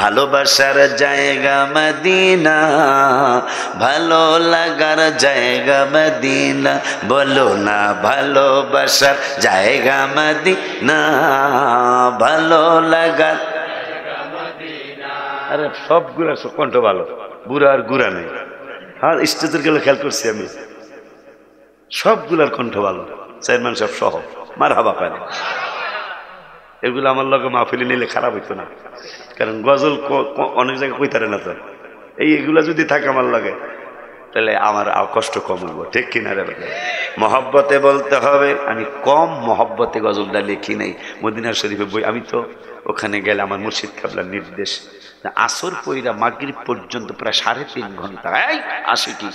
ভালোবাসার জায়গা মদিনা, ভালো লাগার জায়গা মদিনা, বলো না ভালোবাসার জায়গা মদিনা, ভালো লাগার জায়গা মদিনা। আরে সবগুলা কণ্ঠ ভালো, বুড়া আর গুড়া নেই। হ্যাঁ, স্টেজের গুলো খেয়াল করছি আমি, সবগুলার কণ্ঠ ভালো। চেয়ারম্যান সব সহ মার হাবা পায় না, এগুলো আমার লগে মাহফিলে নিলে খারাপ হইতো না, কারণ গজল অনেক জায়গায় কইতারে না। তো এইগুলা যদি থাকে আমার লাগে, তাহলে আমার কষ্ট কম হইব, ঠিক কিনা রে? মহব্বতে বলতে হবে। আমি কম মহব্বতে গজলটা লিখি নাই, মদিনা শরীফে বই। আমি তো ওখানে গেলে আমার মুর্শিদ কাবলার নির্দেশ, আসর পইরা মাগরিব পর্যন্ত প্রায় 3.5 ঘন্টা। এই আসি কি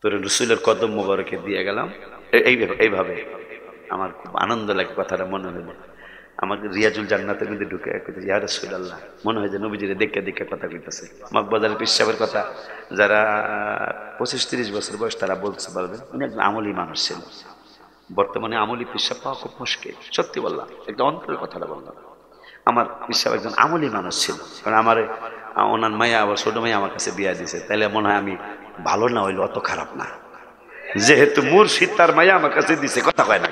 তোর রসুলের কদম মোবারকে দিয়ে গেলাম, এইভাবে আমার খুব আনন্দ লাগে। কথাটা মনে হইল আমাকে রিয়াজুল জান্নাতের মধ্যে ঢুকে, ইয়া রাসূলুল্লাহ, মনে হয় যে নবীজিরে দেখে দেখে কথা কইতেছে। মগবাজারের পীর সাহেবের কথা যারা 25-30 বছর বয়স তারা বলতে পারবেন, উনি একজন আমলি মানুষ ছিল। বর্তমানে আমলি পীর সাহেব পাওয়া খুব মুশকিল, সত্যি বললাম, একটা অন্তরের কথাটা বললাম। আমার পীর সাহেব একজন আমলি মানুষ ছিল, কারণ আমার ওনার মায়া আবার ছোট মায়া আমার কাছে বিয়া দিয়েছে, তাহলে মনে হয় আমি ভালো না হইলো অত খারাপ না, যেহেতু মুর্শিদ তার মায়া আমার কাছে দিছে। কথা কয় না,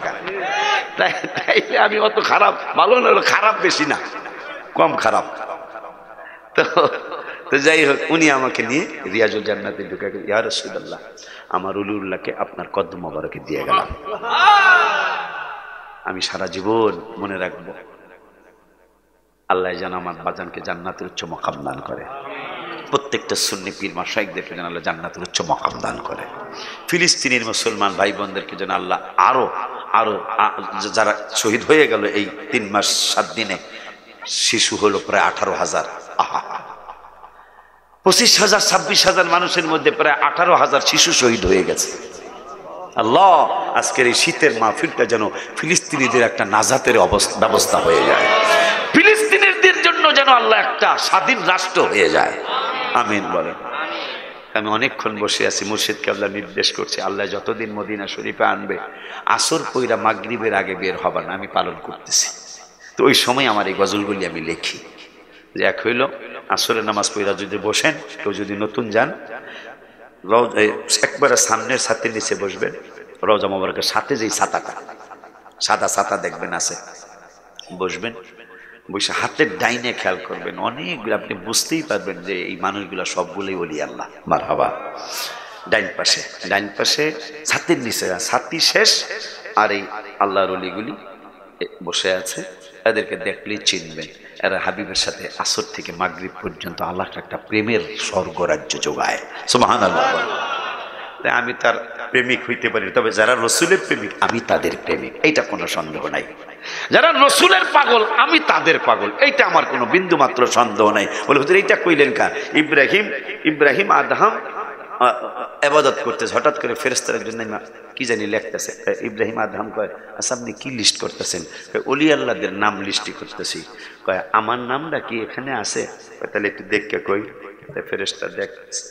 তাইলে আমি অত খারাপ ভালো না হলো খারাপ বেশি না, কম খারাপ। তো যাই হোক, উনি আমাকে নিয়ে রিয়াজুল জান্নাতে ঢুকে, ইয়া রাসূলুল্লাহ, আমার ওলিউল্লাহকে আপনার কদম মোবারকে দিয়ে গেলাম, আমি সারা জীবন মনে রাখবো। আল্লাহ যেন আমার বাজানকে জান্নাতের উচ্চ মকাম দান করে, প্রত্যেকটা সুন্নি পীর মাশায়েখদেরকে যেন আল্লাহ জান্নাতের উচ্চ মকাম দান করে, ফিলিস্তিনের মুসলমান ভাই বোনদেরকে যেন আল্লাহ আরো যারা শহীদ হয়ে গেল এই 3 মাস 7 দিনে, শিশু হলো প্রায় 18,000, 25,000, 26,000 মানুষের মধ্যে প্রায় 18,000 শিশু শহীদ হয়ে গেছে। আল্লাহ আজকের এই শীতের মাহফিলটা যেন ফিলিস্তিনিদের একটা নাজাতের ব্যবস্থা হয়ে যায়, ফিলিস্তিনিদের জন্য যেন আল্লাহ একটা স্বাধীন রাষ্ট্র হয়ে যায়, আমিন বলেন। আমি অনেকক্ষণ বসে আছি, মুর্শিদ কেবলা নির্দেশ করছে, আল্লাহ যতদিন মদিনা শরীফে আনবে আসর পইরা মাগরিবের আগে বের হবার না, আমি পালন করতেছি। তো ওই সময় আমার এই গজলগুলি আমি লিখি, যে এক হইল আসরের নামাজ পইরা যদি বসেন, কেউ যদি নতুন যান একবারে সামনের ছাতের নিচে বসবেন, রওজা মোবারকের সাথে যেই ছাতাটা, সাদা ছাতা দেখবেন আছে, বসবেন। বসে হাতের ডাইনে খেয়াল করবেন, অনেকগুলো আপনি বুঝতেই পারবেন যে এই মানুষগুলো সবগুলোই ওলি আল্লাহ। মারহাবা। ডাইন পাশে ছাতির নিচে, ছাতি শেষ, আর এই আল্লাহর ওলিগুলি বসে আছে, এদেরকে দেখলেই চিনবেন, এরা হাবিবের সাথে আসর থেকে মাগরিব পর্যন্ত আল্লাহর একটা প্রেমের স্বর্গরাজ্য যোগায়। সুবহানাল্লাহ। তাই আমি তার প্রেমিক হইতে পারি, তবে যারা রসুলের প্রেমিক আমি তাদের প্রেমিক, এইটা কোনো সন্দেহ নাই। যারা রসুলের পাগল আমি তাদের পাগল, এইটা আমার কোনো বিন্দু মাত্র সন্দেহ নাই। বলে হুজুর এইটা কইলেন কা? ইব্রাহিম আদহাম ইবাদত করতেছে, হঠাৎ করে ফেরেশতারা জন্য কি জানি লিখতেছে। ইব্রাহিম আদহাম কয়, আচ্ছা আপনি কি লিস্ট করতেছেন? ওলি আল্লাহদের নাম লিস্টই করতেছি। কয় আমার নামটা কি এখানে আছে? তাহলে একটু দেখকে কই। ফেরেশতা দেখতেছে,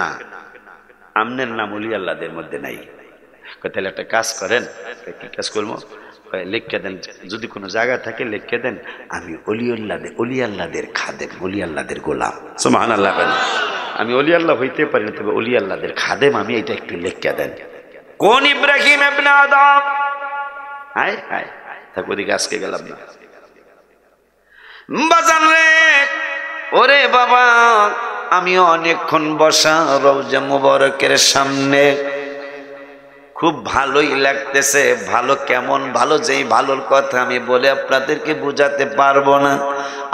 না আমনের নাম ওলি আল্লাহদের মধ্যে নাই। তাহলে একটা কাজ করেন। কি কাজ করবো? লিখে দেন, যদি কোনো জায়গা থাকে লিখে দেন, আমি ওলি আল্লাহদের খাদেম, ওলি আল্লাহদের গোলাম। সুবহানাল্লাহ। আমি ওলি আল্লাহ হইতে পারি না, তবে ওলি আল্লাহদের খাদেম আমি, এটা একটু লিখে দেন। কোন ইব্রাহিম ইবনে আদম? হায় হায়, তা ওদিকে আজকে গেলাম না। বাজান রে, ওরে বাবা, আমি অনেকক্ষণ বসা রওজা মোবারকের সামনে, খুব ভালোই লাগতেছে। ভালো কেমন ভালো? যেই ভালোর কথা আমি বলে আপনাদেরকে বোঝাতে পারবো না,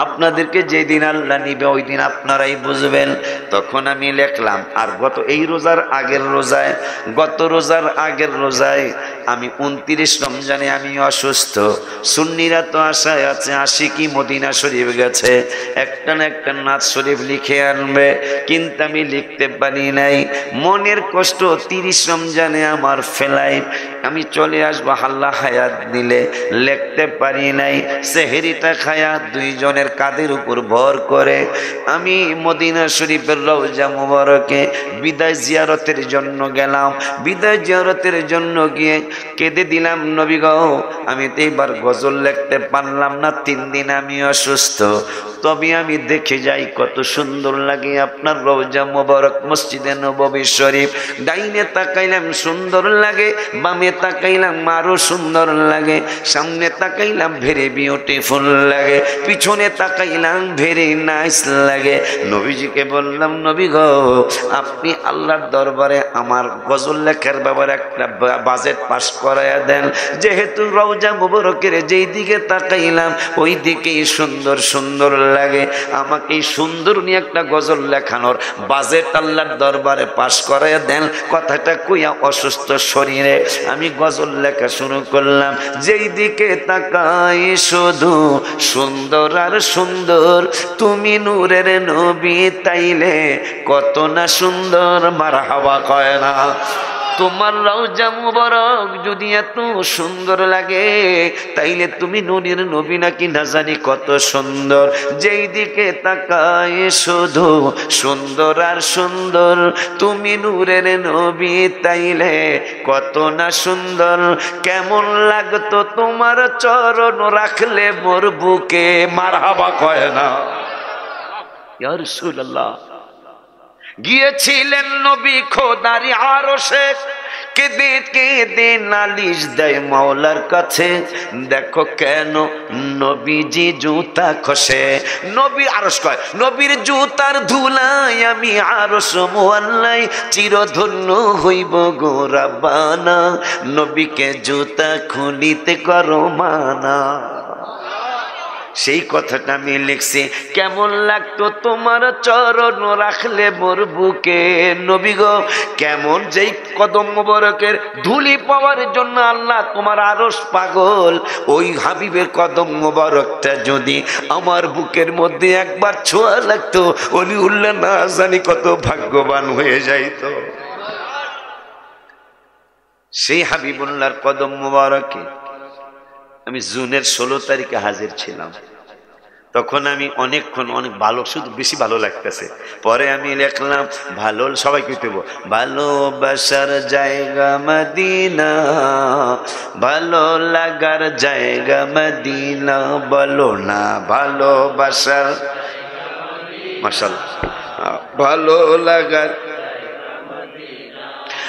আপনাদেরকে যেদিন আল্লাহ নিবে ওই দিন আপনারাই বুঝবেন। তখন আমি লিখলাম, আর গত এই রোজার আগের রোজায়, আমি 29 রমজানে আমি অসুস্থ। সুন্নিরা তো আশায় আছে আশিকি মদিনা শরীফ গেছে, একটা না একটা নাত শরীফ লিখে আনবে, কিন্তু আমি লিখতে পারি নাই। মনের কষ্ট 30 রমজানে আমার ফেলাই আমি চলে আসবো আল্লাহ হায়াত দিলে। লিখতে পারি নাই সেহরিটা খায়া দুইজনের কাঁধের উপর ভর করে আমি মদিনা শরীফের রওজা মুবারকে বিদায় জিয়ারতের জন্য গেলাম। বিদায় জিয়ারতের জন্য গিয়ে কেঁদে দিলাম, নবী গো আমি তো এবার গজল লিখতে পারলাম না, 3 দিন আমি অসুস্থ, তবে আমি দেখে যাই কত সুন্দর লাগে আপনার রওজা মুবারক মসজিদে নববী শরীফ। ডাইনে তাকাইলাম সুন্দর লাগে, বামে তাকাইলাম আরো সুন্দর লাগে, সামনে তাকাইলাম ভেরি বিউটিফুল লাগে, পিছনে তাকাইলাম ভেরি নাইস লাগে। নবীজিকে বললাম, নবী গো আপনি আল্লাহর দরবারে আমার গজল লেখার ব্যাপারে একটা বাজেট পাস করাইয়া দেন, যেহেতু রওজা মুবারকের যেই দিকে তাকাইলাম ওই দিকেই সুন্দর সুন্দর লাগে, আমাকে সুন্দর নিয়ে একটা গজল লেখানোর বাজেট আল্লাহর দরবারে পাস করাইয়া দেন। কথাটা কইয়া অসুস্থ শরীরে আমি গজল লেখা শুরু করলাম, যেই দিকে তাকাই শুধু সুন্দর আর সুন্দর, তুমি নূরের নবী তাইলে কত না সুন্দর, মারহাবা কয় না। তোমার রওজা মুবারক যদি এত সুন্দর লাগে তাইলে তুমি নূরের নবী নাকি না জানি কত সুন্দর, যেই দিকে তাকায় শুধু সুন্দর আর সুন্দর, তুমি নূরের নবী তাইলে কত না সুন্দর, কেমন লাগতো তোমার চরণ রাখলে মোর বুকে, মারহাবা কয় না ইয়া রাসূলুল্লাহ। গিয়েছিলেন নবী খোদারি আরশে, কেঁদে কেঁদে নালিশ দেয় মাওলার কাছে, দেখো কেন নবীজি জুতা খসে, নবী আরশ কয় নবীর জুতার ধুলায় আমি আরশ মুআল্লাই চিরধন্য হইব গো রাব্বানা, নবীকে জুতা খুলিতে করো মানা। সেই কথাটা আমি লিখছি, কেমন লাগতো তোমার চরণ রাখলে মোর বুকে, নবী গো কেমন যেই কদম মোবারকের ধুলি পাওয়ার জন্য আল্লাহ তোমার আরশ পাগল, ওই হাবিবের কদম মোবারকটা যদি আমার বুকের মধ্যে একবার ছোঁয়া লাগতো অলিউল্লাহ না জানি কত ভাগ্যবান হয়ে যাইতো। সেই হাবিবুল্লাহর কদম মোবারকে আমি জুনের 16 তারিখে হাজির ছিলাম। তখন আমি অনেকক্ষণ অনেক ভালো, শুধু বেশি ভালো লাগতেছে, পরে আমি লিখলাম ভালো সবাই কইতে বল, ভালোবাসার জায়গা মদিনা, ভালো লাগার জায়গা মদিনা, বলো না ভালোবাসার মাশাআল্লাহ, ভালো লাগার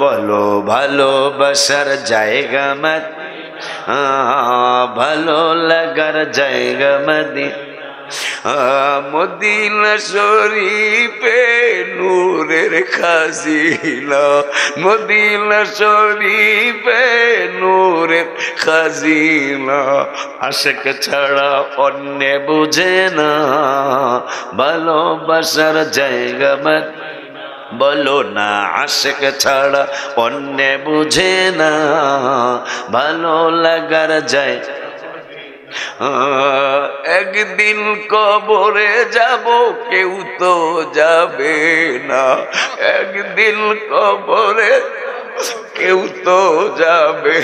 বলো ভালোবাসার জায়গা মদিনা, ভালো লাগার জায়গা মদিনা, মদিনা শরীফে নূরের খাজিনা, মদিনা শরীফে নূরের খাজিনা, আশিক ছাড়া অন্য বুঝে না, ভালোবাসার জায়গা মদিনা, বলো না আশিক ছাড়া অন্য বুঝে না, ভালো লাগার যায়। একদিন কবরে যাব কেউ তো যাবে না, একদিন কবরে কেউ তো যাবে,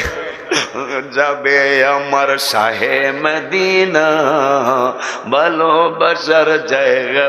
যাবে আমার শাহে মদিনা, ভালোবাসার জায়গা,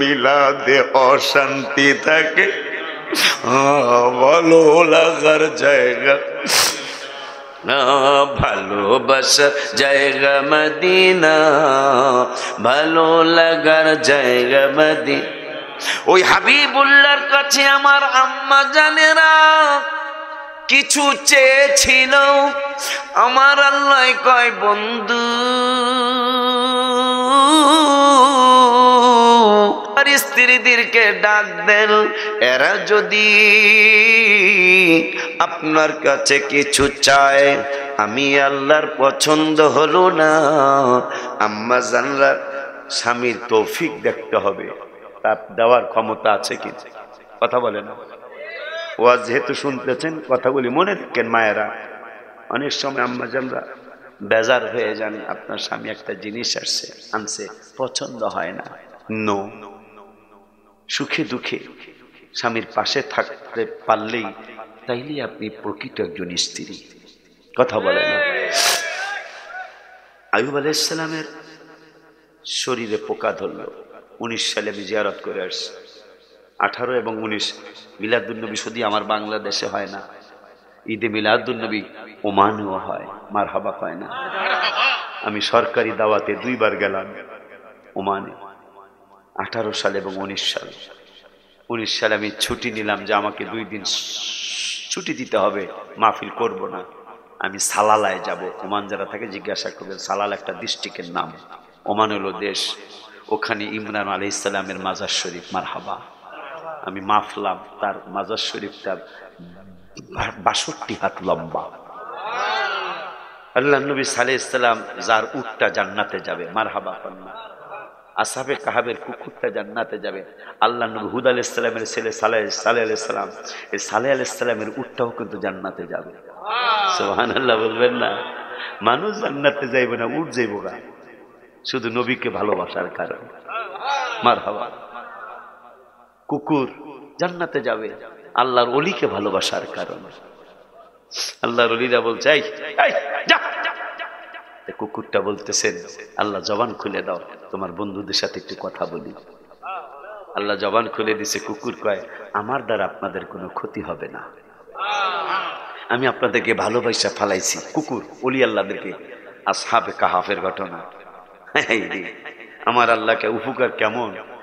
মিলাদে অশান্তি থাকে, ভালো লাগার জায়গা, ভালোবাসা জায়গা মদিনা, ভালো লাগার জায়গা মদিনা। ওই হাবিবুল্লাহর কাছে আমার আম্মা জানেরা কিছু চেয়েছিল, আমার আল্লাহ কয় বন্ধু স্ত্রীদেরকে ডাক দেন, এরা যদি আপনার কাছে কিছু চায় আমি আল্লাহর পছন্দ হলো না। আম্মা জানরা স্বামীর তৌফিক দেখতে হবে, তার দেওয়ার ক্ষমতা আছে কি? কথা বলে না। ওয়াজ যেহেতু শুনতেছেন কথাগুলি মনে রাখেন মায়েরা। অনেক সময় আম্মা জানরা বেজার হয়ে যান, আপনার স্বামী একটা জিনিস আনছে পছন্দ হয় না, নো। সুখে দুঃখে স্বামীর পাশে থাকতে পারলেই তাইলে আপনি প্রকৃত একজন স্ত্রী। কথা বলে না। আইয়ুব আলাইহিস সালামের শরীরে পোকা ধরল, 19 সালে আমি জিয়ারত করে আসছি। 18 এবং 19 মিলাদুন্নবী শুধু আমার বাংলাদেশে হয় না, ঈদে মিলাদুন্নবী ওমানেও হয়। মারহাবা কয় না? আমি সরকারি দাওয়াতে 2 বার গেলাম ওমানে, 18 সাল এবং 19 সাল। 19 সালে আমি ছুটি নিলাম যে আমাকে 2 দিন ছুটি দিতে হবে, মাহফিল করব না, আমি সালালায় যাব। ওমান যারা থাকে জিজ্ঞাসা করবেন, সালাল একটা ডিস্ট্রিক্টের নাম, ওমান হলো দেশ। ওখানে ইমরান আলাইহিস সালামের মাজার শরীফ, মারহাবা। আমি মাফলাম, তার মাজার শরীফটা 62 হাত লম্বা। আল্লাহ নবী সাল্লাল্লাহু আলাইহি সাল্লাম যার উটটা জান্নাতে যাবে, মারহাবা কন্যা। আসহাবে কাহাবের কুকুরটা জান্নাতে যাবে। আল্লাহ নবী হুদ আলাইহিস সালামের ছেলে সালেহ আলাইহিস সালাম, এই সালেহ আলাইহিস সালামের উটটাও কিন্তু জান্নাতে যাবে। সুবহানাল্লাহ বলবেন না? মানুষ জান্নাতে যাইবে না, উট যাইব না, শুধু নবীকে ভালোবাসার কারণে। মারহাবা। কুকুর জান্নাতে যাবে আল্লাহর ওলিকে ভালোবাসার কারণে। আল্লাহর ওলিরা বলছে এই যা, কুকুরটা বলতেছেন আল্লাহ জবান খুলে দাও, তোমার বন্ধুদের সাথে একটু কথা বলি। আল্লাহ জবান খুলে দিছে, কুকুর কয় আমার দ্বারা আপনাদের কোনো ক্ষতি হবে না, আমি আপনাদেরকে ভালোবাসা ফালাইছি। কুকুর ওলি আল্লাহদেরকে। আসহাবে কাহাফের ঘটনা, আমার আল্লাহকে উপকার কেমন,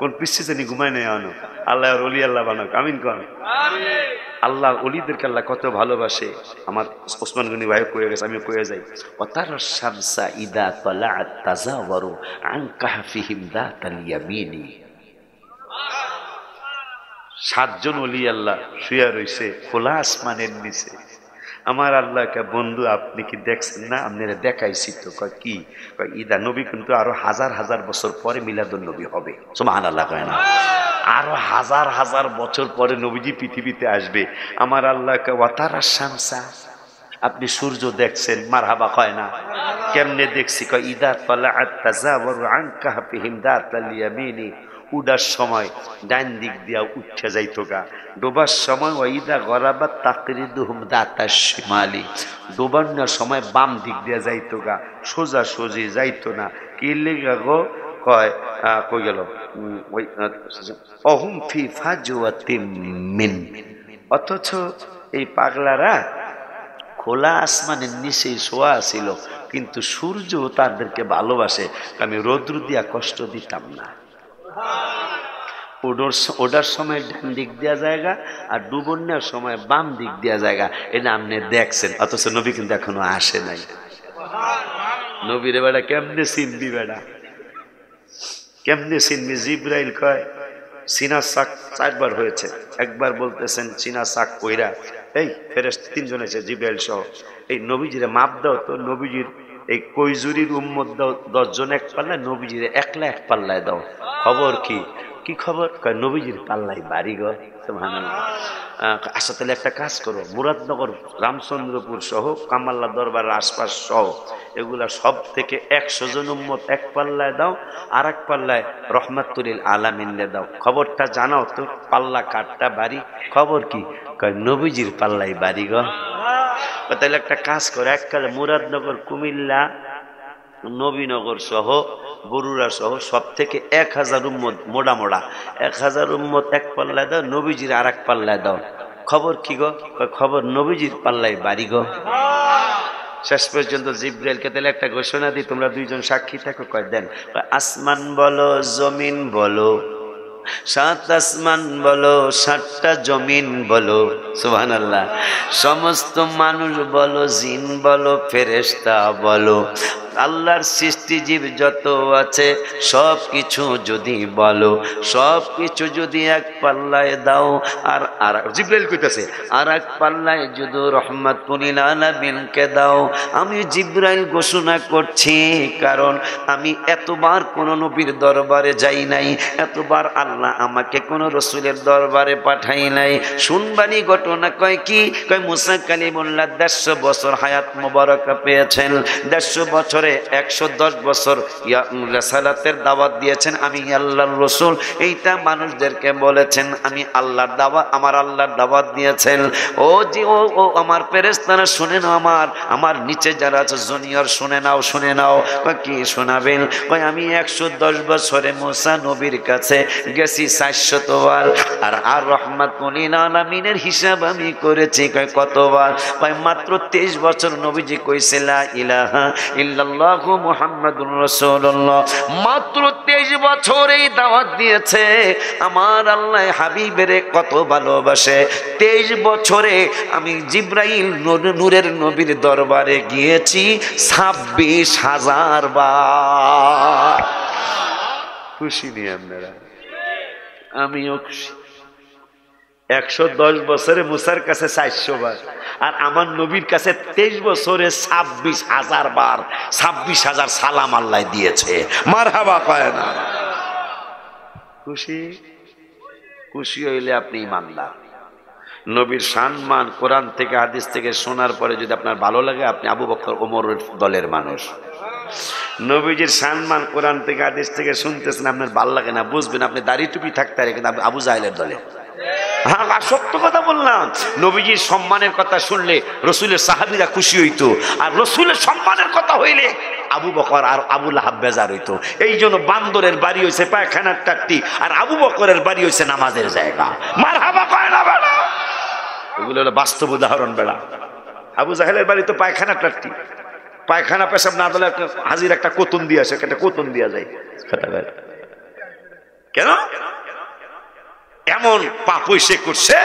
কোন পিসিদি ঘুমায় নাই হলো। আল্লাহ আর ওলি আল্লাহ বানাক, আমিন কর। আল্লাহ ওলিদেরকে আল্লাহ কত ভালোবাসে। আমার ওসমান গনি ভাই কয়ে গেছে, আমি কয়ে যাই, ওয়াতারা শামসা ইদা তালাআত তাযাওয়ারু আন কাহফিহিম দাতাল ইয়ামিনি। 7 জন ওলি আল্লাহ শুয়ে রইছে খোলা আসমানের নিচে। আমার আল্লাহকে বন্ধু আপনি কি দেখছেন না? আপনারা দেখাইছি তো। কয় কি? কয় ইদা, নবী কিন্তু আরো হাজার হাজার বছর পরে মিলাদুন নবী হবে। সুবহানাল্লাহ কয় না? আরো হাজার হাজার বছর পরে নবীজি পৃথিবীতে আসবে। আমার আল্লাহকে ওয়াতারা শামসা, আপনি সূর্য দেখছেন? মারহাবা কয় না? কেমনে দেখছি? কয় ইদা তালাআত তাযাওয়ারু আন কাহফিহিম দাতাল ইয়ামিনি। উডার সময় ডান দিক দিয়া উঠে যাইতো গা, ডোবার সময় ওয়াইদা গরাবা তাকরিদুহুম দাতা শিমালি, ডোবার না সময় বাম দিক দিয়া যাইতো গা, সোজা সোজি যাইতো না। কি লেগা গো? কয় কই গেল ওই অহুম ফি ফাজওয়াতিন মিন, অথচ এই পাগলারা খোলা আসমানের নিচেই শোয়া ছিল, কিন্তু সূর্য তাদেরকে ভালোবাসে। আমি রৌদ্র দিয়া কষ্ট দিতাম না। ওডার সময় ডান দিক দেওয়া জায়গা আর ডুবন্যার সময় বাম দিক দেওয়া জায়গা, এটা আপনি দেখছেন, অথচ নবী কিন্তু এখনো আসে নাই। নবীরে বেড়া কেমনে চিনবি? বেড়া কেমনে চিনবি? জিব্রাইল কয় সিনা শাক 4 বার হয়েছে। একবার বলতেছেন সিনা শাক কইরা, এই ফেরেশতা 3 জন এসে জিব্রাইল সহ, এই নবীজিরে মাপ দাও তো, নবীজির এই কৈজুরির উম্মত দাও 10 জন এক পাল্লায়, নবীজিরে একলা এক পাল্লায় দাও। খবর কি? কি খবর কয় নবীজির পাল্লাই বাড়ি গো সুবহানাল্লাহ আচ্ছা তাহলে একটা কাজ করো মুরাদনগর রামচন্দ্রপুর সহ কামাল্লা দরবার আশপাশ সহ এগুলা সব থেকে 100 জন উম্মত এক পাল্লায় দাও আর এক পাল্লায় রহমাতুল আলামিন দাও খবরটা জানাও তো পাল্লা কাটটা বাড়ি খবর কি কয় নবীজির পাল্লাই বাড়ি গো সুবহানাল্লাহ তাহলে একটা কাজ করো এককালে মুরাদনগর কুমিল্লা নবীনগর সহ বরুড়া সহ সব থেকে 1000 উম্মত মোড়া মোড়া 1000 উম্মত এক পাল্লায় দাও নবীজির আরেক পাল্লায় দাও খবর কি গো খবর নবীজির পাল্লায় বাড়ি গো শেষ পর্যন্ত জিব্রাইলকে তেলে একটা ঘোষণা দি তোমরা দুইজন সাক্ষী থাকো কয় দেন আসমান বলো জমিন বলো সাত আসমান বলো সাতটা জমিন বলো সুবহানাল্লাহ সমস্ত মানুষ বলো জিন বলো ফেরেশতা বলো আল্লাহর সৃষ্টি জীব যত আছে সবকিছু যদি বলো সবকিছু যদি এক পাল্লায় দাও আর আরাক জিব্রাইল কইতাছে আরাক পাল্লায় যদি রহমাতুল লিল আলামিনকে দাও আমি জিব্রাইল ঘোষণা করছি কারণ আমি এতবার কোন নবীর দরবারে যাই নাই এতবার আল্লাহ আমাকে কোন রাসূলের দরবারে পাঠাই নাই শুনবানি ঘটনা কয় কি কয় মুসা কালিমুল্লাহ 100 বছর হায়াত মোবারক পেয়েছেন 100 বছর 110 বছর রিসালাতের দাওয়াত দিয়েছেন আমি আল্লাহর রাসূল এইটা মানুষদেরকে বলেছেন আমি আল্লাহর দাওয়াত আমার আল্লাহর দাওয়াত দিয়েছেন ও জি ও আমার ফেরেশতারা শুনে নাও আমার নিচে যারা আছে জুনিয়র শুনে নাও কি শোনাবেন কই আমি 110 বছরে মুসা নবীর কাছে গেছি 400 বার আর আর রহমাতুল লিল আলামিনের হিসাব আমি করেছি কয় কতবার কয় মাত্র 23 বছর নবীজি কইছে লা ইলাহা ইল্লা আল্লাহু মুহাম্মাদুর রাসূলুল্লাহ মাত্র 23 বছরেই দাওয়াত দিয়েছে আমার আল্লাহ হাবিবেরে কত ভালোবাসে 23 বছরে আমি জিবরাইল নূরের নবীর দরবারে গিয়েছি 26000 বার খুশি নি আপনারা আমিও খুশি 110 বছরে মুসার কাছে 400 বার আর আমার নবীর কাছে 23 বছরে 26000 বার 26000 সালাম আল্লাহ দিয়েছে মারহাবা কয় না খুশি খুশি হইলে আপনি ঈমানদার নবীর সম্মান কোরআন থেকে হাদিস থেকে শোনার পরে যদি আপনার ভালো লাগে আপনি আবু বকর ওমরের দলের মানুষ নবীজির সম্মান কোরআন থেকে হাদিস থেকে শুনতেছেন আপনার ভালো লাগে না বুঝবেন আপনি দাড়ি টুপি থাকতে আর কিন্তু আবু জাহেলের দলে হ্যাঁ সত্য কথা বললাম নবীজির সম্মানের কথা শুনলে রাসূলের সাহাবীরা খুশি হইতো আর রাসূলের সম্মানের কথা হইলে আবু বকর আর আবু লাহাব বেজার হইতো এইজন্য বান্দরের বাড়ি হইছে পায়খানার টাট্টি আর আবু বকরের বাড়ি হইছে নামাজের জায়গা মারহাবা কয় না বেলা এগুলো হলো বাস্তব উদাহরণ বেলা আবু জাহেলের বাড়ি তো পায়খানার টাট্টি পায়খানা পেশাব না দলে হাজির একটা কোতন দিয়ে আসে একটা কোতন দিয়া যায় কেন এমন পাপ সে করছে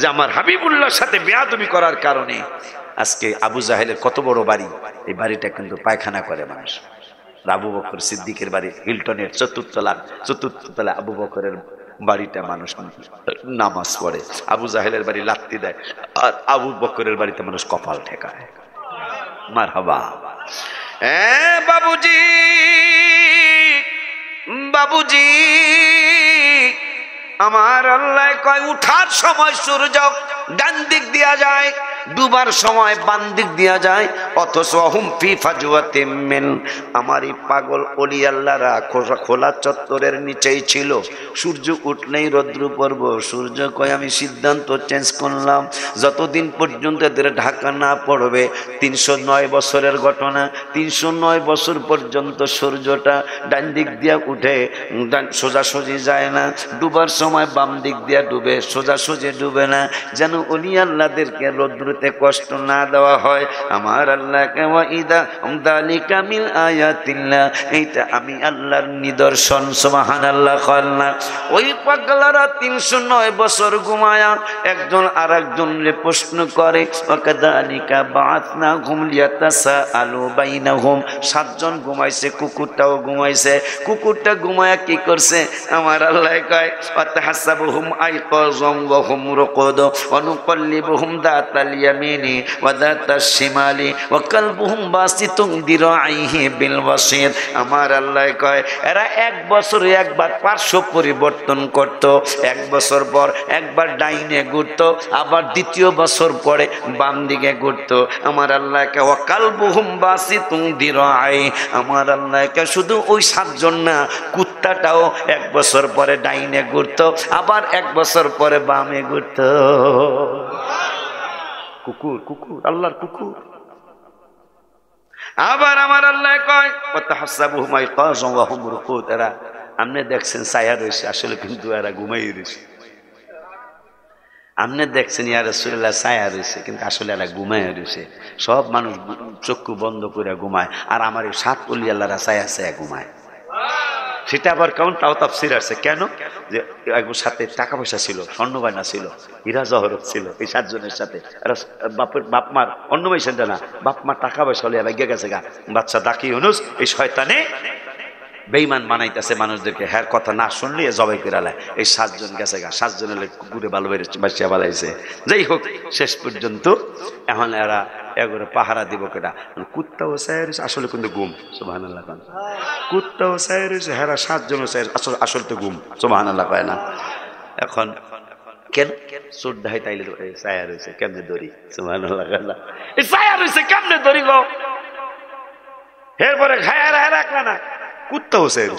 যে আমার হাবিবুল্লাহর সাথে বেয়াদবি করার কারণে আজকে আবু জাহেলের কত বড় বাড়ি এই বাড়িটা কিন্তু পায়খানা করে মানুষ আবু বকর সিদ্দিকের বাড়ি হিলটনের চতুর্থ তলা আবু বকরের বাড়িটা মানুষ নামাজ পড়ে আবু জাহেলের বাড়ি লাত্তি দেয় আর আবু বকরের বাড়িতে মানুষ কপাল ঠেকায় মারহাবা বাবুজি বাবুজি আমার আল্লাহ কয় উঠার সময় সূর্য ডান দিক দিয়া যায় দুবার সময় বাম দিক দিয়া যায় অথচ হুম ফি ফাজওয়াতিম মিন আমার এই পাগল ওলি আল্লাহরা খোলা চত্বরের নিচেই ছিল সূর্য উঠলেই রৌদ্র পড়ব সূর্য কয় আমি সিদ্ধান্ত চেঞ্জ করলাম যতদিন পর্যন্ত এদের ঢাকা না পড়বে 309 বছরের ঘটনা 309 বছর পর্যন্ত সূর্যটা ডান দিক দিয়া উঠে সোজাসুজি যায় না ডুবার সময় বাম দিক দিয়া ডুবে সোজাসুজি ডুবে না যেন ওলি আল্লাহদেরকে রৌদ্র কষ্ট না দেওয়া হয় আমার আল্লাহকে এইটা আমি আল্লাহর নিদর্শন সুবহানাল্লাহ কল্লা ওই পাগলারা 309 বছর ঘুমায়া একজন আর একজনকে প্রশ্ন করে ওয়াকাদালিকা বাআসনাহুম লিয়াতাসাআলু বাইনাহুম সাতজন ঘুমাইছে কুকুরটাও ঘুমাইছে কুকুরটা ঘুমায়া কি করছে আমার আল্লাহ কয় আতহাসাবুহুম আইকাজম ওয়া হুম রুকুদ ওয়া নুকাল্লিবুহুম দাতাল ইয়ামিনি ওয়া দাতাশ শিমালি ওয়া وقلبهم باسط ذراعيه بالوسيط আমার আল্লাহ কয় এরা এক বছরে একবার পার্শ্ব পরিবর্তন করত এক বছর পর একবার ডাইনে ঘুরত আবার দ্বিতীয় বছর পরে বাম দিকে ঘুরত আমার আল্লাহ কয় ওয়াকালবুহুম বাসিত দিরাই আমার আল্লাহ কয় শুধু ওই সাতজন না কুত্তাটাও এক বছর পরে ডাইনে ঘুরত আবার এক বছর পরে বামে ঘুরত কুকুর কুকুর আল্লাহর কুকুর আবার আমার আল্লাহ কয় ওয়াতাহসাবুহুম আইকাজান ওয়া হুম রুকুদ এরা আপনি দেখছেন ছায়া রয়েছে আসলে কিন্তু এরা ঘুমাই রয়েছে আপনি দেখছেন ইয়া রাসূলুল্লাহ ছায়া রয়েছে কিন্তু আসলে এরা ঘুমাই রয়েছে সব মানুষ চক্ষু বন্ধ করে ঘুমায় আর আমার এই সাত ওলি আল্লাহরা ছায়া ছায়া ঘুমায় সেটা আবার কারণ তাও তাফসীর আছে কেন যে একজনের সাথে টাকা পয়সা ছিল স্বর্ণ গয়না ছিল হীরা জহরত ছিল এই সাতজনের সাথে বাপের বাপমার অন্য মেয়ের না বাপমার টাকা পয়সা হলে ভাগ্যে গেছে গা বাচ্চা ডাকি ইউনূস এই শয়তানে বেঈমান বানাইতেছে মানুষদেরকে হের কথা না শুনলে জবাই করে আলায় এই সাতজন গেছে গা সাতজনের কুকুরে ভালো বের বাসিয়া বালাইছে যাই হোক শেষ পর্যন্ত এখন এরা এগুলো পাহারা দিব কেটা কুত্তা ও সাইর আসলে কিন্তু গুম সুবহানাল্লাহ কুত্তা ও সাইর হেরা সাতজন সাইর আসলে তো গুম সুবহানাল্লাহ কয় না এখন কেন চোর ঢাই তাইলে সায়া রয়েছে কেমনে দড়ি সুবহানাল্লাহ এই সায়া রয়েছে কেমনে দড়ি গো এরপরে খায়ার হেরা রাখলা না কুত্তা হোসেন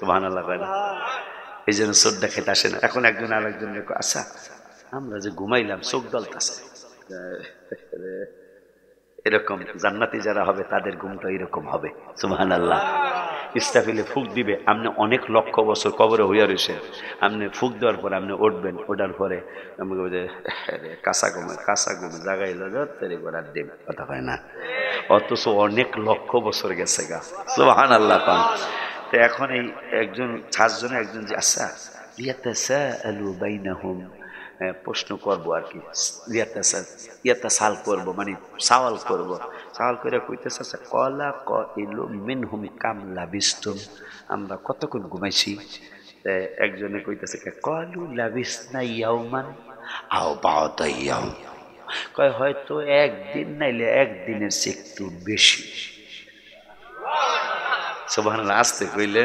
সুবহানাল্লাহ এই জন্য শ্রদ্ধা খেতে আসে না এখন একজন আর একজন আচ্ছা আমরা যে ঘুমাইলাম চোখ দলতাছে এরকম জান্নাতি যারা হবে তাদের ঘুমটা এরকম হবে সুবহানাল্লাহ ইস্তাফিলে ফুঁক দিবে আপনি অনেক লক্ষ বছর কবরে হইয়া রয়েছেন আপনি ফুঁক দেওয়ার পরে আপনি উঠবেন ওঠার পরে আমাকে বলে কাঁচা ঘুমে জাগাই তৈরি করার দেবে কথা হয় না অথচ অনেক লক্ষ বছর গেছে গা সুবহানাল্লাহ তো এখন এই একজন সাতজনে একজন যে আচ্ছা ইয়াতাসাআলু বাইনাহুম প্রশ্ন করবো আর কি ইয়াতাসাল করবো মানে সওয়াল করবো সওয়াল করে কইতেছে আচ্ছা কলা কইলু মিনহুম কাম লাবিসতুম আমরা কতক্ষণ ঘুমাইছি একজনে কইতেছে কলু লাবিসনা ইয়াওমান আও বা'দা ইয়াওম কয় হয়তো একদিন নাইলে একদিনের চেয়ে একটু বেশি সুবহানাল্লাহ আস্তে কইলে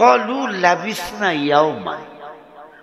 কলু লাবিসনা ইয়াওমান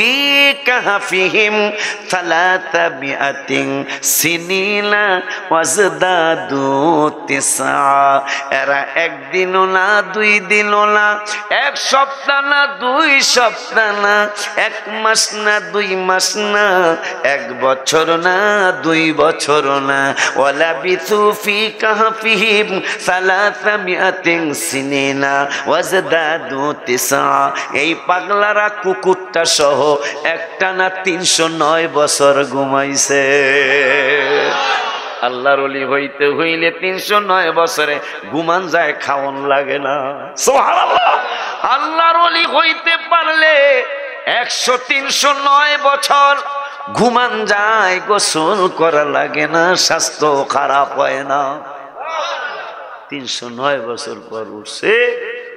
في كهفهم 300 سنين وازدادوا 9 এরা একদিন না দুই দিন না এক সপ্তাহ না দুই সপ্তাহ না এক মাস না দুই মাস না এক বছর না দুই বছর না ওয়ালাবিথু في كهفهم 300 سنين وازدادوا 9 এই পাগলারা কুকুরটা সহ একটা না 309 বছর ঘুমাইছে আল্লাহর ওলি হইতে হইলে 309 বছরে ঘুমান যায় খাওন লাগে না সুবহানাল্লাহ আল্লাহর ওলি হইতে পারলে 100-309 বছর ঘুমান যায় গোসল করা লাগে না স্বাস্থ্য খারাপ হয় না 309 বছর পর উঠছে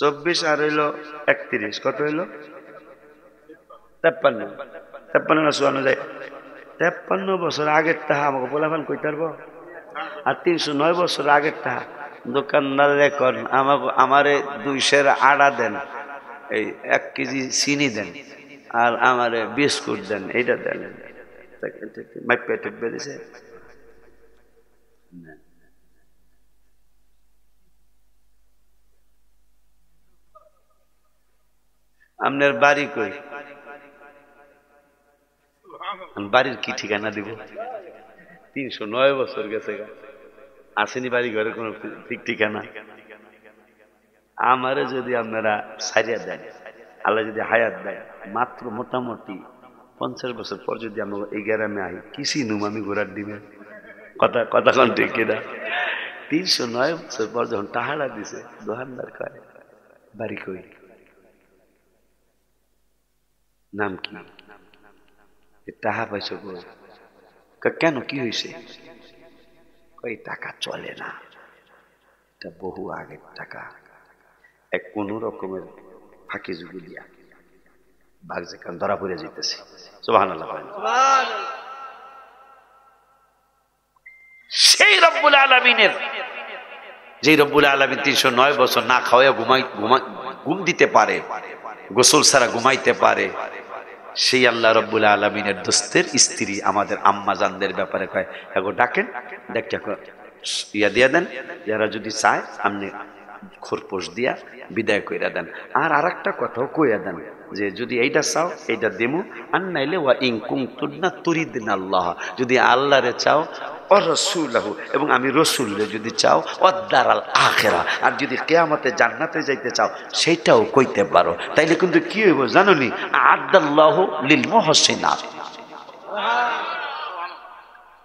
24 আর হইল 31 কত হইল 53 না 54 যায় 53 বছর আগের টাকা আমাকে বলাফান কইতে পারবো আর 309 বছর আগের টাকা দোকানদার রেকন আমাকে আমারে 200 আড়া দেন এই 1 কেজি চিনি দেন আর আমারে বিস্কুট দেন এইটা দেন মাই পেটে বেড়েছে না আপনার বাড়ি কই বাড়ির কি ঠিকানা দিব 309 বছর গেছে আসেনি বাড়ি ঘরে কোনো ঠিক ঠিকানা আমারে যদি আপনারা সারিয়া দেন আল্লাহ যদি হায়াত দেয় মাত্র মোটামুটি 50 বছর পর যদি আমরা এই গ্রামে আই কিছি নুমামি ঘোরার দিবে কথা কথা কোন ঠিক না 309 বছর পর যখন টাহাড়া দিছে দোহানদার কয় বাড়ি কই নাম কি টাকা পাইছো গো কেন কি হইছে কই টাকা চলে না এটা বহু আগের টাকা এক কোন রকমের ফাঁকি জুগি দিয়া বাঘ যেখান ধরা পড়ে যাইতেছে সুবহানাল্লাহ সুবহানাল্লাহ সেই রব্বুল আলামিনের যেই রব্বুল আলামিন 309 বছর না খাওয়া ঘুমাই ঘুম দিতে পারে গোসল ছাড়া ঘুমাইতে পারে সেই আল্লাহ রব্বুল আলামিনের দোস্তের স্ত্রী আমাদের আম্মা জানদের ব্যাপারে কয় এগো ডাকেন ডাকটা ইয়া দিয়া দেন যারা যদি চায় আপনি খোরপোশ দিয়া বিদায় কইরা দেন আর আরেকটা কথাও কইয়া দেন যে যদি এইটা চাও এইটা দেমু আর নাইলে ওয়া ইন কুনতুনা তুরিদুনাল্লাহ যদি আল্লাহরে চাও ও রাসূলহু এবং আমি রাসূলরে যদি চাও ওয়াদারাল আখিরা আর যদি কিয়ামতে জান্নাতে যাইতে চাও সেটাও কইতে পারো তাইলে কিন্তু কি হইব জানোনি আদাল্লাহু লিল মুহসিনাত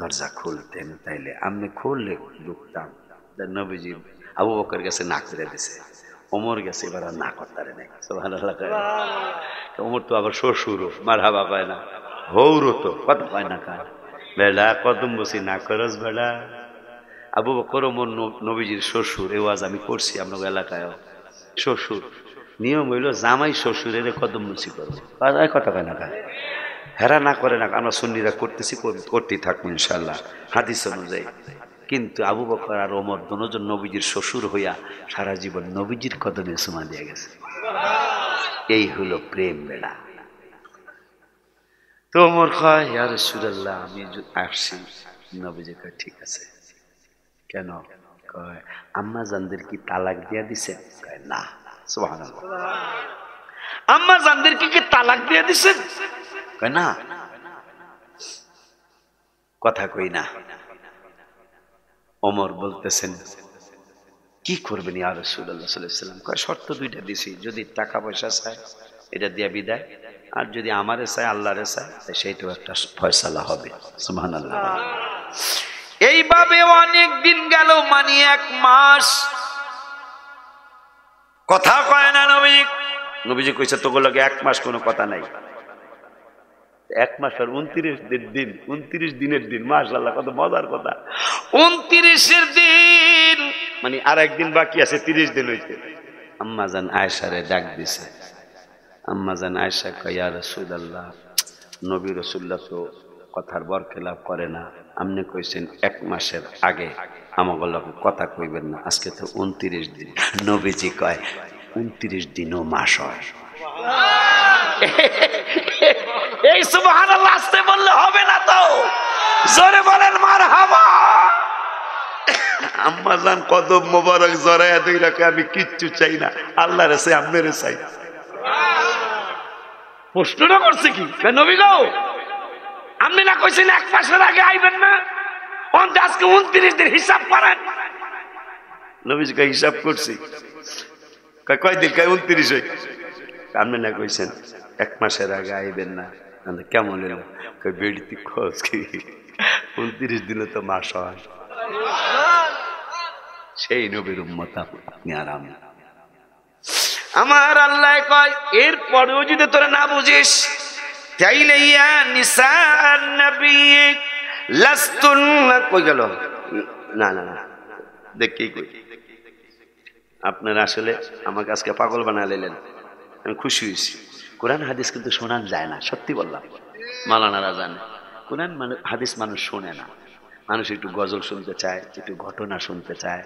দরজা খুলতেন তাইলে আমি খুললে ঢুকতাম নবীজি আবু বকর কাছে না করে দিয়েছে ওমর গেছে এবার আর না করতারে নাই সুবহানাল্লাহ ওমর তো আবার শ্বশুর মারহাবা কয় না হৌরো তো কত কয় না কার বেলা কদম বসি না করস বেলা আবু বকর ওমর নবীজির শ্বশুর এই ওয়াজ আমি করছি আমরা এলাকায় শ্বশুর নিয়ম হইল জামাই শ্বশুরের কদম বসি করবো কথা কয় না কার হেরা না করে না আমরা সুন্নিরা করতেছি করতেই থাকবো ইনশাল্লাহ হাদিস অনুযায়ী কিন্তু আবু বকর আর ওমর দুজন নবীজির শ্বশুর হইয়া সারা জীবন নবীজির কদমে সুমা দিয়ে গেছে এই হলো প্রেম বেলা তো ওমর কয় ইয়া রাসূলুল্লাহ আমি আসছি নবীজি কয় ঠিক আছে কেন কয় আম্মা জানদের কি তালাক দিয়া দিছে কয় না সুবহানাল্লাহ আম্মা জানদের কি তালাক দিয়া দিছে কয় না কথা কই না ওমর বলতেছেন কি করবেন ইয়া রাসূলুল্লাহ সাল্লাল্লাহু আলাইহি ওয়াসাল্লাম কয় শর্ত দুইটা দিছি যদি টাকা পয়সা চায় এটা দিয়া বিদায় আর যদি আমারে চায় আল্লাহরে চায় সেইটাও একটা ফয়সালা হবে সুবহানাল্লাহ এইভাবে অনেক দিন গেল মানে এক মাস কথা কয় না নবীজি কইছে তোগো লাগে এক মাস কোনো কথা নাই এক মাস আর ২৯ দিনের দিন মাশাআল্লাহ কত মজার কথা ২৯ দিন মানে আর একদিন বাকি আছে ৩০ দিন হইতে আম্মা জান আয়েশারে ডাক দিছে আম্মা জান আয়েশা কয় ইয়া রাসূলুল্লাহ নবী রাসূলুল্লাহ তো কথার বরখেলাপ করে না আপনি কইছেন এক মাসের আগে আমাগো লগে কথা কইবেন না আজকে তো ২৯ দিন নবীজি কয় ২৯ দিনও মাস হয় এই সুবহানাল্লাহ আস্তে বললে হবে না তো জোরে বলেন মারহাবা আম্মা জান কদম মোবারক জরায়া দুই রাকাত আমি কিচ্ছু চাই না আল্লাহর কাছে আমনের চাই প্রশ্নটা করছে কি নবী গো আপনি না কইছেন এক মাসের আগে আইবেন না অন আজকে 29 দিন হিসাব করেন নবীজিকে হিসাব করছি কয় কয় দিন কয় 29 আপনি না কইছেন এক মাসের আগে আইবেন না কেমন বেড়িতে খোঁজ কি 29 দিনে তো মাস হয় সেই নবীর উম্মত আপনি আরাম আমার আল্লাহ কয় এর পরেও যদি তোরা না বুঝিস তাইলে ইয়া নিসান নবী লাস্তুন কই গেল না না না দেখি কই আপনারা আসলে আমাকে আজকে পাগল বানালেন আমি খুশি হয়েছি কোরআন হাদিস কিন্তু শোনান যায় না সত্যি বললাম মালানারা জানে কোরআন হাদিস মানুষ শোনে না মানুষ একটু গজল শুনতে চায়, একটু ঘটনা শুনতে চায়,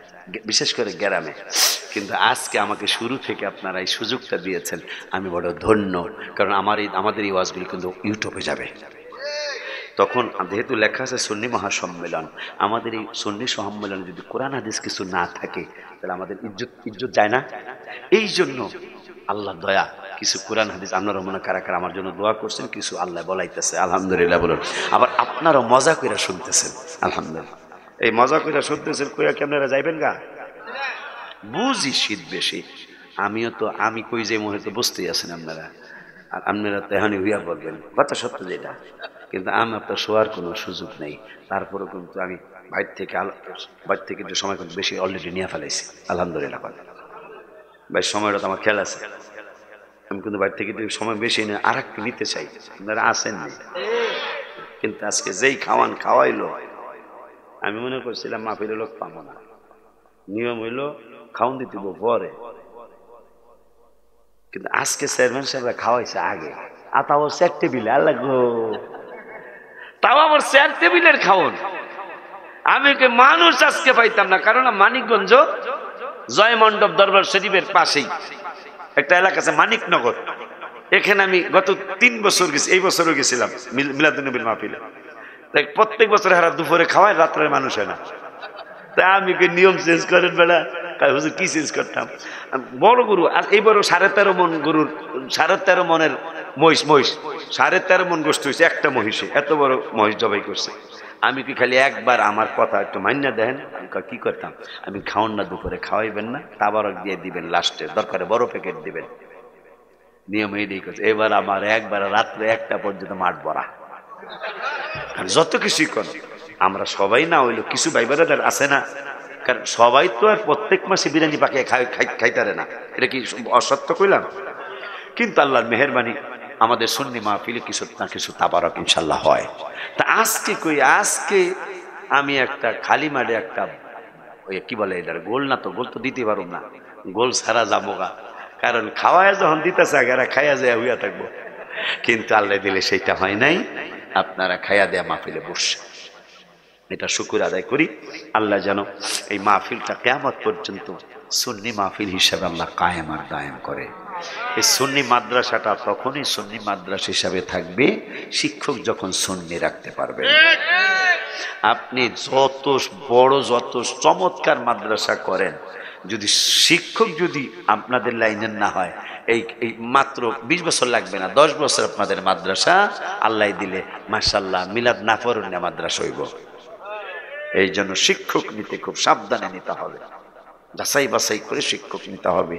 বিশেষ করে গ্রামে। কিন্তু আজকে আমাকে শুরু থেকে আপনারা এই সুযোগটা দিয়েছেন, আমি বড় ধন্য। কারণ আমাদের এই ওয়াজগুলি কিন্তু ইউটিউবে যাবে, তখন যেহেতু লেখা আছে সুন্নি মহাসম্মেলন, আমাদের এই সুন্নি সম্মেলনে যদি কোরআন হাদিস কিছু না থাকে তাহলে আমাদের ইজ্জত যায় না। এই জন্য আল্লাহ দয়া কিছু কোরআন হাদিস আপনারা মনে কারা কারা আমার জন্য দোয়া করছেন, কিছু আল্লাহ বলাইতেছে আলহামদুলিল্লাহ বলুন, আবার আপনারা মজা কইরা শুনতেছেন আলহামদুলিল্লাহ। এই মজা কইরা শুনতেছেন কইরা কি আপনারা যাইবেন গা? বুঝি শীত বেশি, আমিও তো আমি কই যে মনে তো বুঝতেই আছেন আপনারা, আর আপনারা তো এখানে হইয়া বলবেন কথা সত্য যেটা, কিন্তু আমি আপনার শোয়ার কোনো সুযোগ নেই। তারপরে কিন্তু আমি বাইর থেকে যে সময় কিন্তু বেশি অলরেডি নিয়ে ফেলাইছি আলহামদুলিল্লাহ, ভাই সময়টা তো আমার খেয়াল আছে। আমি কিন্তু বাইর থেকে সময় বেশি নিয়ে আর একটু নিতে চাই, আপনারা আসেন না, কিন্তু আজকে যেই খাওয়াইলো আমি মনে করছিলাম মাহফিলে লোক পাবো না। নিয়ম হইল খাওয়ান দিতে পরে, কিন্তু আজকে চেয়ারম্যান সাহেবরা খাওয়াইছে আগে, আর তাও চেয়ার টেবিলে আল্লাহ গো, তাও আমার চেয়ার টেবিলের খাওয়ান। আমি মানুষ আজকে পাইতাম না, কারণ মানিকগঞ্জ জয় মণ্ডপ দরবার শরীফের পাশেই একটা এলাকা আছে মানিকনগর, এখানে আমি গত 3 বছর গেছি, এই বছরও গেছিলাম মিলাদুন্নবীর মাহফিলে। তাই প্রত্যেক বছর হারা দুপুরে খাওয়ায়, রাত্রে মানুষ হয় না। তাই আমি নিয়ম চেঞ্জ করেন বেলা, তাই হুজুর কি চেঞ্জ করতাম, বড় গরু আর এই বড় 13.5 মন গরুর 13.5 মনের মহিষ 13.5 মন গোষ্ঠ হয়েছে একটা মহিষে, এত বড় মহিষ জবাই করছে। আমি কি খালি একবার আমার কথা একটু মান্যা দেন, আমি কি করতাম, আমি খাওয়ান না দুপুরে খাওয়াইবেন না, তাবারক দিয়ে দিবেন লাস্টে, দরকারে বড় প্যাকেট দিবেন, নিয়ম এইটাই করছে। এবার আমার একবার রাত্রে 1টা পর্যন্ত মাঠ ভরা, আর যত কিছুই কর আমরা সবাই না হইলো কিছু ভাই বোনেরা আছে না, কারণ সবাই তো আর প্রত্যেক মাসে বিরিয়ানি পাকিয়ে খাইতারে না, এটা কি অসত্য কইলাম? কিন্তু আল্লাহর মেহেরবানি আমাদের সুন্নি মাহফিলে কিছু না কিছু তাবারক ইনশাল্লাহ হয়। তা আজকে আজকে আমি একটা খালি মাঠে একটা কি বলে এটার গোল, না তো গোল তো দিতে পারব না, গোল ছাড়া যাবো গা, কারণ খাওয়ায় যখন দিতেছে আগেরা খাইয়া যায় হইয়া থাকবো। কিন্তু আল্লাহ দিলে সেইটা হয় নাই, আপনারা খাইয়া দেয়া মাহফিলে বসে, এটা শুকুর আদায় করি। আল্লাহ যেন এই মাহফিলটা কিয়ামত পর্যন্ত সুন্নি মাহফিল হিসাবে আল্লাহ কায়েম আর দায়েম করে। এই সুন্নি মাদ্রাসাটা তখনই সুন্নি মাদ্রাসা হিসাবে থাকবে শিক্ষক যখন সুন্নি রাখতে পারবে। আপনি যত বড় যত চমৎকার মাদ্রাসা করেন, যদি শিক্ষক যদি আপনাদের লাইনের না হয়, এই মাত্র 20 বছর লাগবে না, 10 বছর আপনাদের মাদ্রাসা আল্লাহ দিলে মাশাআল্লাহ মিলাদ নাফরুন্না মাদ্রাসা হইব। এই জন্য শিক্ষক নিতে খুব সাবধানে নিতে হবে, যাচাই বাছাই করে শিক্ষক নিতে হবে।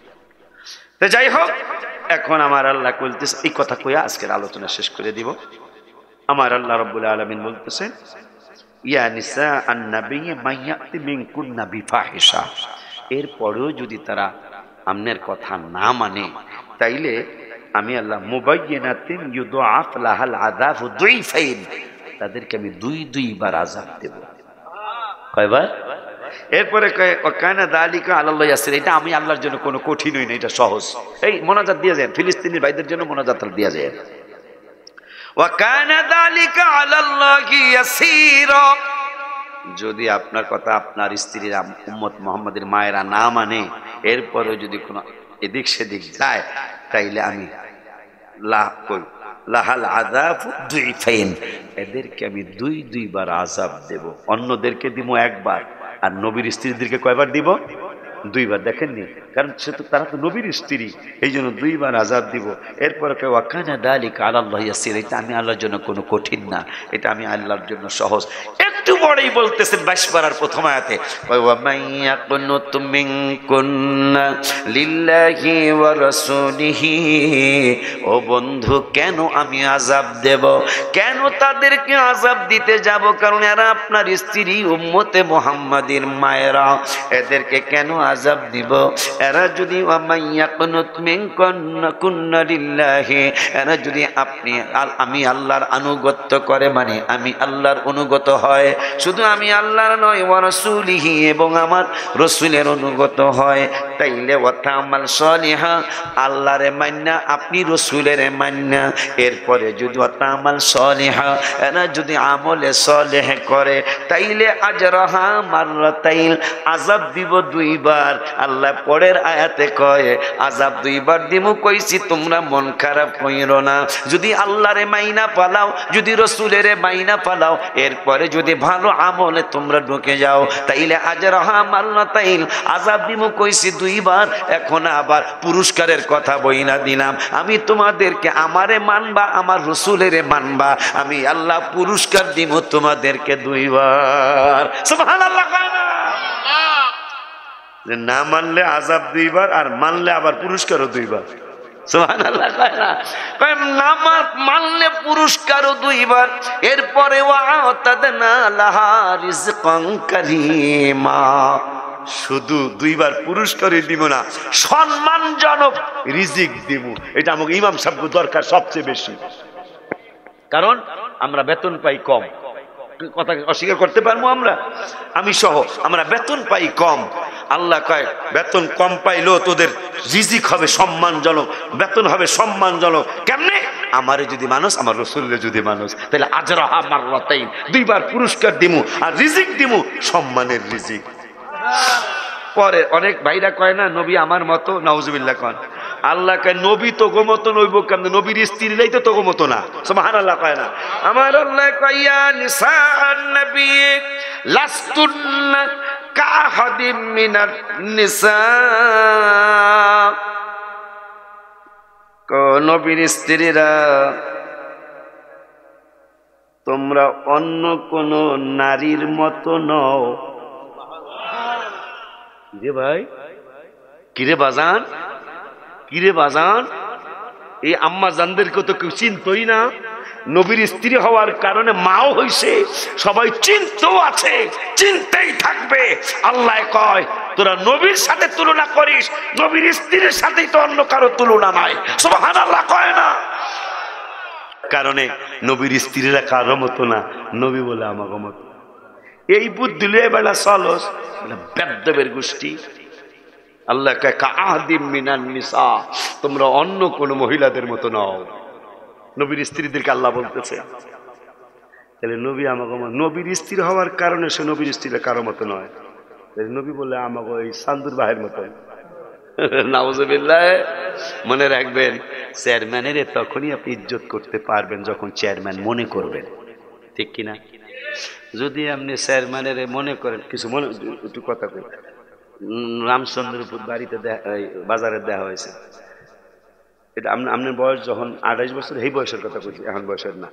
তো যাই হোক, এখন আমার আল্লাহ বলতেছে, এই কথা কইয়া আজকের আলোচনা শেষ করে দিব। আমার আল্লাহ রাব্বুল আলামিন বলতেছেন, ইয়া নিসা আন-নবী মাইয়াতি মিনকুন্না বিফাহিশা, এরপরেও যদি তারা আমনের কথা না মানে তাইলে আমি আল্লাহ মুবায়্যিনাতিন ইউযআফ লাহাল আযাবু দুইফাইন, তাদেরকে আমি দুইবার আযাব দেব। কয়বার? এরপরে কয় ওয়াকানা যালিকা আলাল্লাহ ইয়াসির, এটা আমি আল্লাহর জন্য কোনো কঠিন হই না, এটা সহজ। এই মোনাজাত দিয়ে যায় ফিলিস্তিনের ভাইদের জন্য, মোনাজাত দিয়ে যায় ওয়াকানা যালিকা আলাল্লাহি ইয়াসির। যদি আপনার কথা আপনার স্ত্রীর উম্মত মুহাম্মাদের মায়েরা না মানে, এরপরে যদি কোনো এদিক সেদিক যায় তাইলে আমি লাহাল আযাবু দুইফাইন, এদেরকে আমি দুইবার আযাব দেব। অন্যদেরকে দিব একবার, আর নবীর স্ত্রীদেরকে কয়বার দিব? দুইবার। দেখেননি, কারণ সে তো তারা তো নবীর স্ত্রী, এই জন্য দুইবার আযাব দিব। এরপরে কেউ ওয়াকানা যালিকা আলাল্লাহি ইয়াসির, এটা আমি আল্লাহর জন্য কোনো কঠিন না, এটা আমি আল্লাহর জন্য সহজ। একটু একটু পরেই বলতেছেন 22 পারার প্রথম আয়াতে ওয়া মাইয়াকুনুতু মিনকুন্না লিল্লাহি ওয়া রাসূলিহি ও বন্ধু কেন আমি আযাব দেব কেন তাদেরকে আযাব দিতে যাব কারণ এরা আপনার স্ত্রী উম্মতে মুহাম্মাদের মায়েরা এদেরকে কেন আযাব দিব এরা যদি ওয়া মাইয়াকুনুতু মিনকুন্না লিল্লাহি এরা যদি আপনি আমি আল্লাহর অনুগত করে মানে আমি আল্লাহর অনুগত হয় শুধু আমি আল্লাহর নয় ওয়া রাসূলিহি এবং আমার রাসূলের অনুগত হয় তাইলে ওয়া তামাল সলিহা আল্লাহর মান্না আপনি রাসূলের মান্না এরপরে যদি ওয়া তামাল সলিহা এরা যদি আমলে সলেহ করে তাইলে আজরাহা মাররাতাইন আযাব দিব দুইবার আল্লাহ পরের আয়াতে কয় আযাব দুইবার দিমু কইছি তোমরা মন খারাপ কইরো না যদি আল্লাহরে মাইনা পালাও যদি রাসূলের মাইনা পালাও এরপরে যদি ভালো আমলে তোমরা ঢুকে যাও তাইলে আজরাহা মাররাতাইন আযাব দিমু কইছি দুইবার এখন আবার পুরস্কারের কথা বইনা দিলাম আমি তোমাদেরকে আমারে মানবা আমার রাসূলের মানবা আমি আল্লাহ পুরস্কার দিব তোমাদেরকে দুইবার সুবহানাল্লাহ কানা যে না মানলে আযাব দুইবার আর মানলে আবার পুরস্কারও দুইবার সুবহানাল্লাহ কয় না কয় নামাজ মানলে পুরস্কার দুইবার এরপরে ওয়াতাদনা লাহা রিজকান কারীমা শুধু দুইবার পুরস্কারই দিব না সম্মানজনক রিজিক দেব এটা আমাদের ইমাম সাহেব দরকার সবচেয়ে বেশি কারণ আমরা বেতন পাই কম কথা অস্বীকার করতে পারবো আমরা আমি সহ আমরা বেতন পাই কম আল্লাহ কয় বেতন কম পাইলো তোদের রিজিক হবে সম্মানজনক বেতন হবে সম্মানজনক কেমনে আমারে যদি মানুষ আমার রাসূলকে যদি মানুষ তাহলে আজরাহা মাররাতাইন দুইবার পুরস্কার দিমু আর রিজিক দিমু সম্মানের রিজিক পরে অনেক ভাইরা কয় না নবী আমার মতো নাউজুবিল্লাহ কন আল্লাহ কয় নবী তো গোমত নইব কেমনে নবীর স্ত্রীরাই তো তো গোমত না সুবহানাল্লাহ কয় না আমার আল্লাহ কয় ইয়া নিসা আন-নবী লাস্তুন্না কাহাদিম মিনান নিসা কোন নবীর স্ত্রীরা তোমরা অন্য কোন নারীর মত নও রে ভাই কিরে বাজান এই আম্মা জানদেরকে তো কেউ চিনতই না নবীর স্ত্রী হওয়ার কারণে মাও হইছে সবাই চিনতেও আছে চিনতেই থাকবে আল্লাহ কয় তোরা নবীর সাথে তুলনা করিস নবীর স্ত্রীর সাথেই তো অন্য কারো তুলনা নাই সুবহানাল্লাহ কয় না কারণে নবীর স্ত্রীরা কারো মতো না নবী বলে আমাগো মতো এই বুদ্ধি লয়ে বেলা চলস বেদবের গোষ্ঠী আল্লাহ কয় কাআদিম মিনান নিসা তোমরা অন্য কোন মহিলাদের মতো নও নবীর স্ত্রীদেরকে আল্লাহ বলতেছে তাহলে নবী আমাগো নবীর স্ত্রী হওয়ার কারণে সে নবীর স্ত্রীরা কারো মতো নয় তাহলে নবী বলে আমাগো এই সান্দুর বাহের মতো নাউজুবিল্লাহ মনে রাখবেন চেয়ারম্যানের তখনই আপনি ইজ্জত করতে পারবেন যখন চেয়ারম্যান মনে করবেন ঠিক কিনা যদি আপনি চেয়ারম্যানের মনে করেন কিছু মনে একটু কথা কই রামচন্দ্রপুর বাড়িতে বাজারে দেওয়া হয়েছে এটা আপনার বয়স যখন 28 বছর এই বয়সের কথা বলছি এখন বয়সের না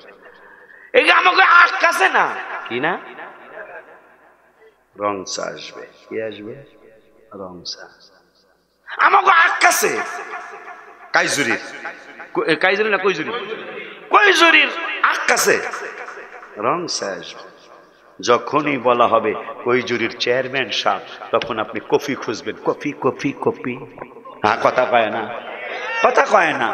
এই আমাকে আটকাছে না কি না রং চা আসবে কি আসবে রং চা আমাকে আটকাছে কাইজুরির কাইজুরি না কইজুরি কইজুরির আটকাছে রং চা আসবে যখনই বলা হবে কইজুরির চেয়ারম্যান সাহেব তখন আপনি কফি খুঁজবেন কফি কফি কফি হ্যাঁ কথা কয় না কথা কয় না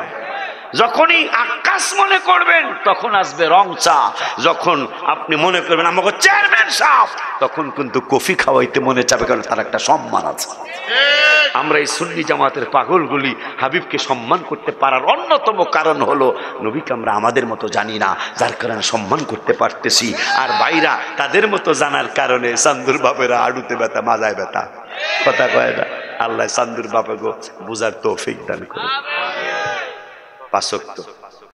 যখনই আকাশ মনে করবেন তখন আসবে রং চা যখন আপনি মনে করবেন আমাকে চেয়ারম্যান সাহেব তখন কিন্তু কফি খাওয়াইতে মনে চাবে কারণ তার একটা সম্মান আছে আমরা এই সুন্নি জামাতের পাগলগুলি হাবিবকে সম্মান করতে পারার অন্যতম কারণ হলো নবীকে আমরা আমাদের মতো জানি না যার কারণে সম্মান করতে পারতেছি আর বাইরা তাদের মতো জানার কারণে চান্দুর বাপেরা আড়ুতে ব্যথা মাজায় ব্যথা কথা কয় না আল্লাহ চান্দুর বাপে গো বুঝার তৌফিক দান করে পাঁচ ওয়াক্ত